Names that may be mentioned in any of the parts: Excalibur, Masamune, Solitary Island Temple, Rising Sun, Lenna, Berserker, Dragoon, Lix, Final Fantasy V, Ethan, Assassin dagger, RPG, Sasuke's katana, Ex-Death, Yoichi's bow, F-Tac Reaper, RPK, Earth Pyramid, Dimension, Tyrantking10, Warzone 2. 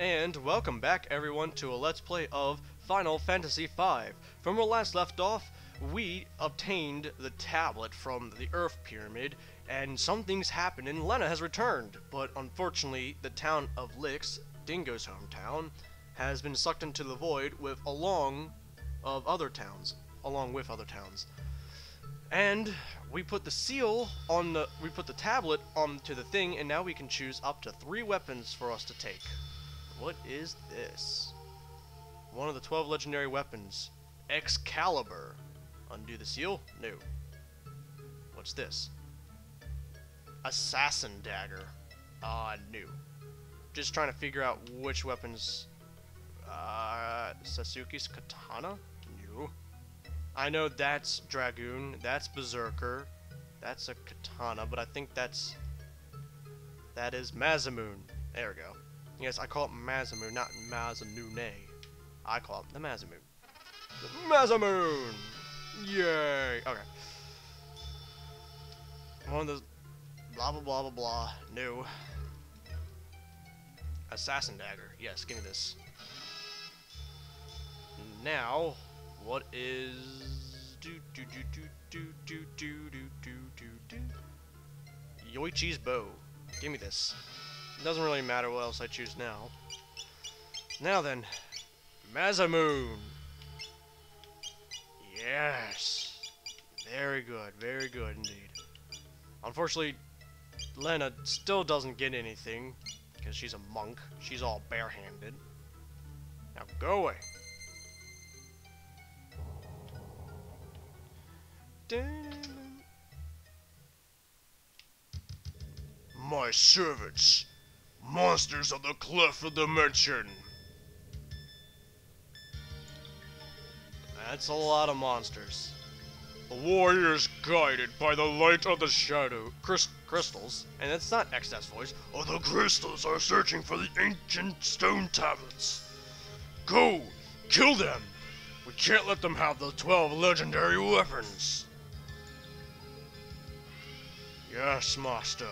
And welcome back everyone to a Let's Play of Final Fantasy V. From where last left off, we obtained the tablet from the Earth Pyramid, and some things happened and Lenna has returned, but unfortunately the town of Lix, Dingo's hometown, has been sucked into the void along with other towns. And we put the tablet onto the thing, and now we can choose up to 3 weapons for us to take. What is this? One of the 12 legendary weapons. Excalibur. Undo the seal? No. What's this? Assassin dagger. No. Just trying to figure out which weapons. Sasuke's katana? No. I know that's Dragoon, that's Berserker, that's a katana, but I think that is Masamune. There we go. Yes, I call it Masamune, not Masamune. I call it the Masamune. The Masamune! Yay! Okay. One of those blah blah blah blah blah. No. Assassin dagger. Yes, give me this. Now, what is Yoichi's bow? Give me this. It doesn't really matter what else I choose now. Now then, Masamune. Yes, very good indeed. Unfortunately, Lenna still doesn't get anything because she's a monk. She's all barehanded. Now go away. My servants, monsters of the cleft of dimension. That's a lot of monsters. The warriors guided by the light of the shadow crystals, and it's not Ex-Death's voice. Oh, the crystals are searching for the ancient stone tablets. Go, kill them. We can't let them have the 12 legendary weapons. Yes, master.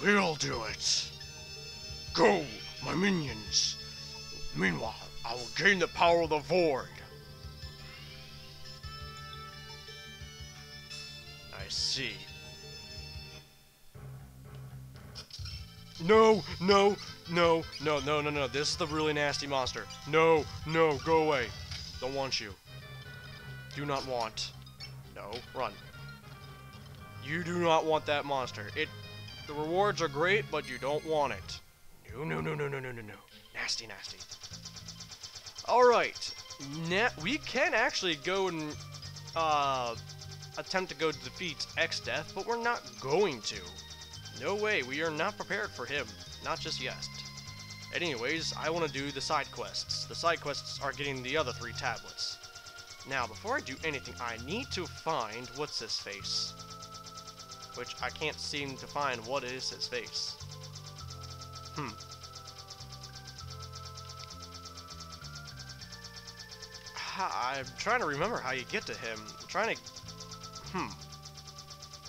We'll do it. Go, my minions. Meanwhile, I will gain the power of the void. I see. No, no, no, no, no, no, no. This is the really nasty monster. No, no, go away. Don't want you. Do not want. No, run. You do not want that monster. The rewards are great, but you don't want it. No, no, no, no, no, no, no, no. Nasty, nasty. Alright. We can actually go and attempt to go defeat Ex-Death, but we're not going to. No way. We are not prepared for him. Not just yet. Anyways, I want to do the side quests. The side quests are getting the other 3 tablets. Now, before I do anything, I need to find... What's this face? Which I can't seem to find what is his face. I'm trying to remember how you get to him. I'm trying to...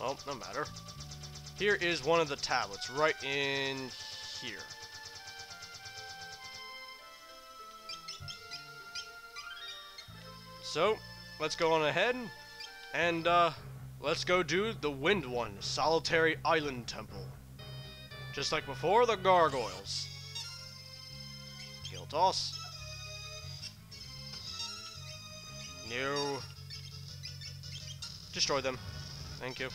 Well, no matter. Here is one of the tablets, right in here. So, let's go on ahead and, let's go do the Wind one, Solitary Island Temple. Just like before, the gargoyles. Heel toss. No. Destroy them. Thank you.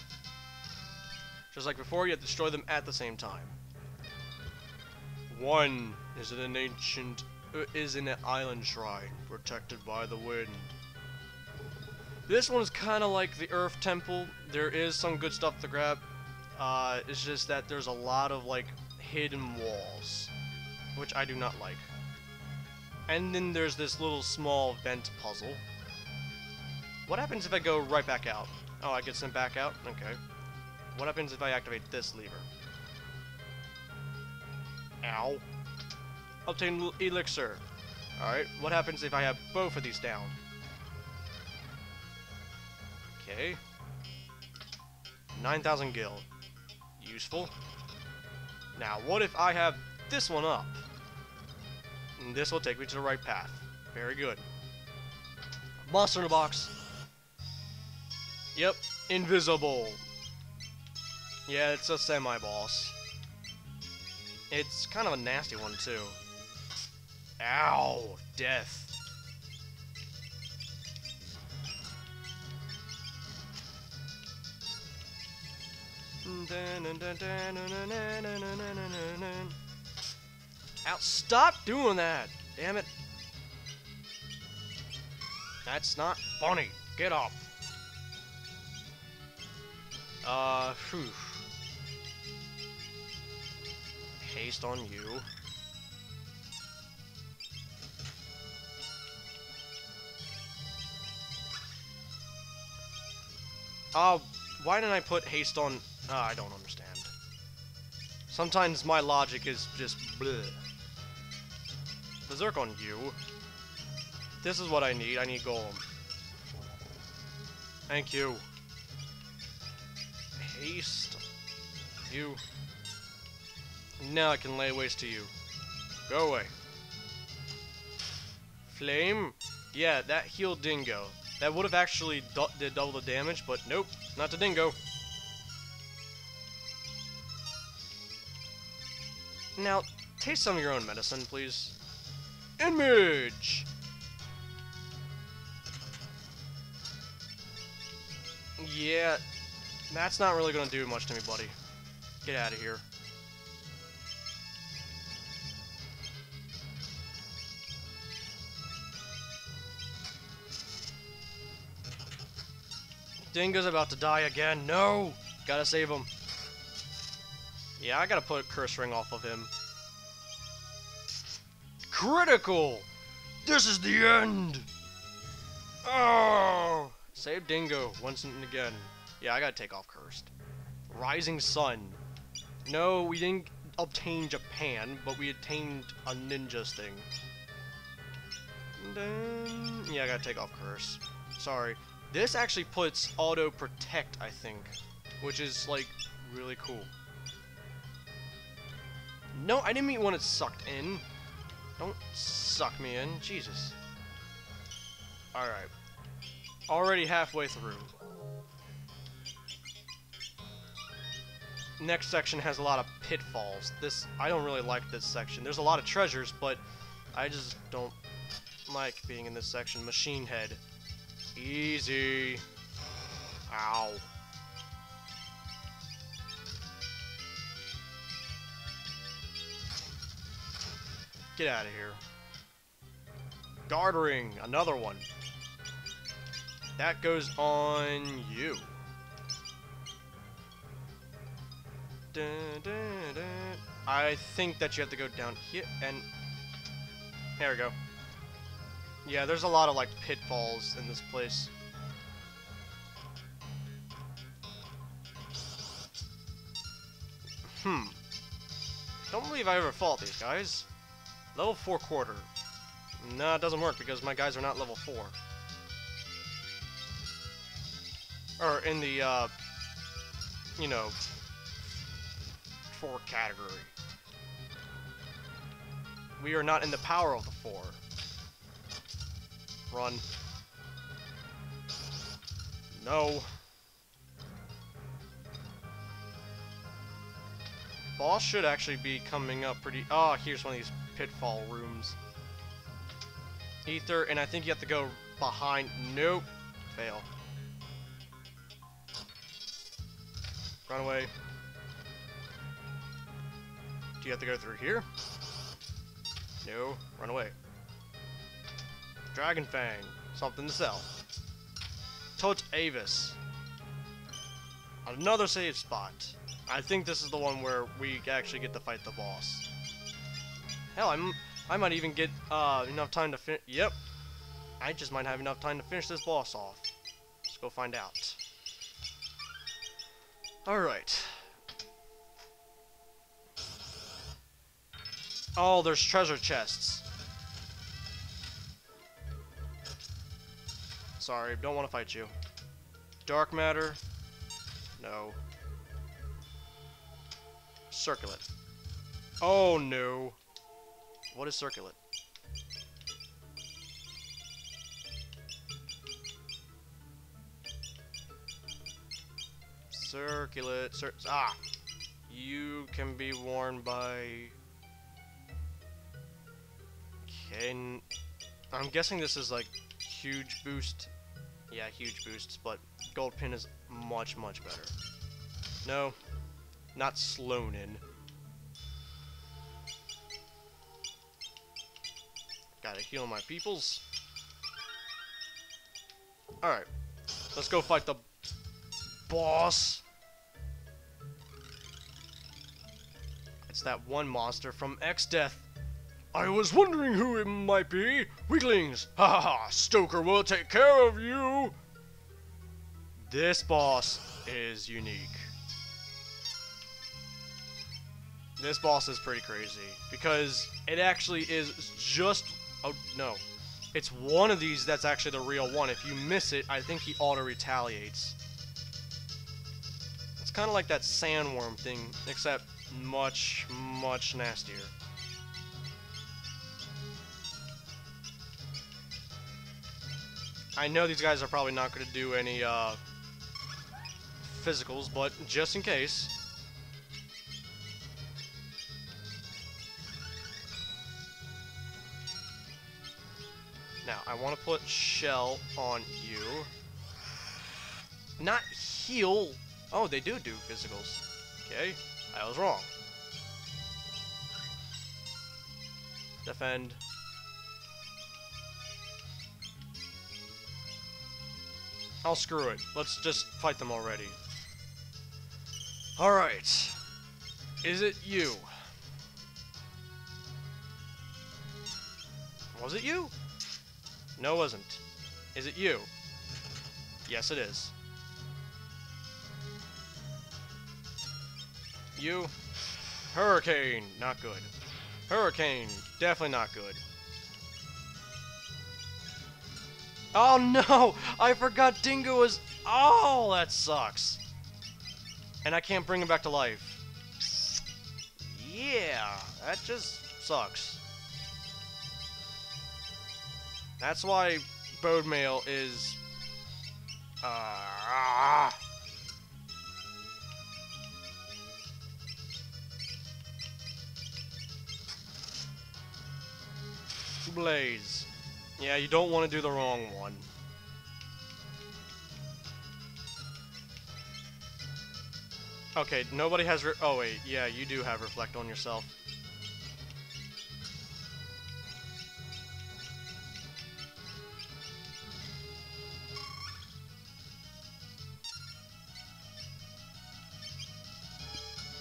Just like before, you have to destroy them at the same time. 1 is in an island shrine protected by the wind. This one's kind of like the Earth Temple. There is some good stuff to grab. It's just that there's a lot of, like, hidden walls, which I do not like. And then there's this little small vent puzzle. What happens if I go right back out? Oh, I get sent back out? Okay. What happens if I activate this lever? Ow. Obtain elixir. Alright, what happens if I have both of these down? Okay. 9,000 gil. Useful. Now, what if I have this one up? And this will take me to the right path. Very good. Monster in a box. Yep. Invisible. Yeah, it's a semi-boss. It's kind of a nasty one, too. Ow! Death. Ow, stop doing that! Damn it. That's not funny. Get off. Phew. Haste on you. Oh, why didn't I put haste on... I don't understand. Sometimes my logic is just bleh. Berserk on you. This is what I need. I need Golem. Thank you. Haste. You. Now I can lay waste to you. Go away. Flame? Yeah, that healed Dingo. That would have actually did double the damage, but nope. Not to Dingo. Now, taste some of your own medicine, please. Image! Yeah, that's not really gonna do much to me, buddy. Get out of here. Dingo's about to die again. No! Gotta save him. Yeah, I gotta put a curse ring off of him. Critical! This is the end! Oh! Save Dingo once and again. Yeah, I gotta take off cursed. Rising Sun. No, we didn't obtain Japan, but we attained a ninja's thing. And then, yeah, I gotta take off curse. Sorry. This actually puts auto protect, I think, which is, like, really cool. No, I didn't mean when it sucked in. Don't suck me in. Jesus. Alright. Already halfway through. Next section has a lot of pitfalls. This, I don't really like this section. There's a lot of treasures, but I just don't like being in this section. Machine Head. Easy. Ow. Get out of here. Guard ring, another one. That goes on you. I think that you have to go down here and... There we go. Yeah, there's a lot of, like, pitfalls in this place. Don't believe I ever fought these guys. Level 4 quarter. Nah, it doesn't work because my guys are not level 4. Or in the, you know, 4 category. We are not in the power of the 4. Run. No. Boss should actually be coming up pretty... Oh, here's one of these pitfall rooms. Ether, and I think you have to go behind... Nope. Fail. Run away. Do you have to go through here? No. Run away. Dragon Fang. Something to sell. Totes Avis. Another save spot. I think this is the one where we actually get to fight the boss. Hell, I might even get enough time to finish. Yep. I just might have enough time to finish this boss off. Let's go find out. Alright. Oh, there's treasure chests. Sorry, don't want to fight you. Dark matter? No. Circulate. Oh no. What is circulate? Circulate. You can be worn by... Can... I'm guessing this is like huge boost. Yeah, huge boosts, but gold pin is much, much better. No, not Sloanin. Gotta heal my peoples. Alright, let's go fight the boss. It's that one monster from Ex-Death. I was wondering who it might be. Weaklings, ha ha ha, Stoker will take care of you. This boss is unique. This boss is pretty crazy because it actually is just, oh no. It's one of these that's actually the real one. If you miss it, I think he auto-retaliates. It's kind of like that sandworm thing, except much, much nastier. I know these guys are probably not going to do any physicals, but just in case. Now, I want to put Shell on you. Not heal. Oh, they do physicals. Okay, I was wrong. Defend. I'll screw it. Let's just fight them already. Alright. Is it you? Was it you? No, it wasn't. Is it you? Yes, it is. You. Hurricane. Not good. Hurricane. Definitely not good. Oh no! I forgot Dingo is... Oh, that sucks. And I can't bring him back to life. Yeah, that just sucks. That's why Bodemail is... Blaze. Yeah, you don't want to do the wrong one. Okay, nobody has... Oh, wait. Yeah, you do have Reflect on yourself.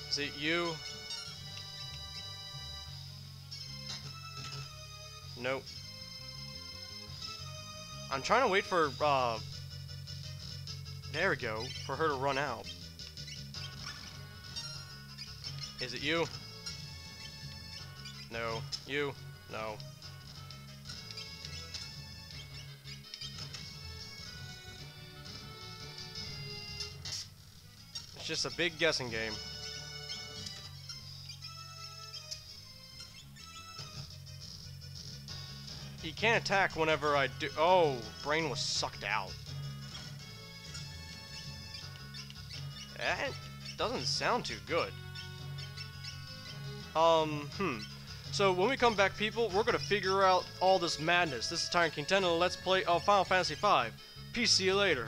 Is it you? Nope. I'm trying to wait for, there we go, for her to run out. Is it you? No. You? No. It's just a big guessing game. He can't attack whenever I do. Oh, brain was sucked out. That doesn't sound too good. So when we come back, people, we're going to figure out all this madness. This is Tyrantking10, and let's play Final Fantasy V. Peace, see you later.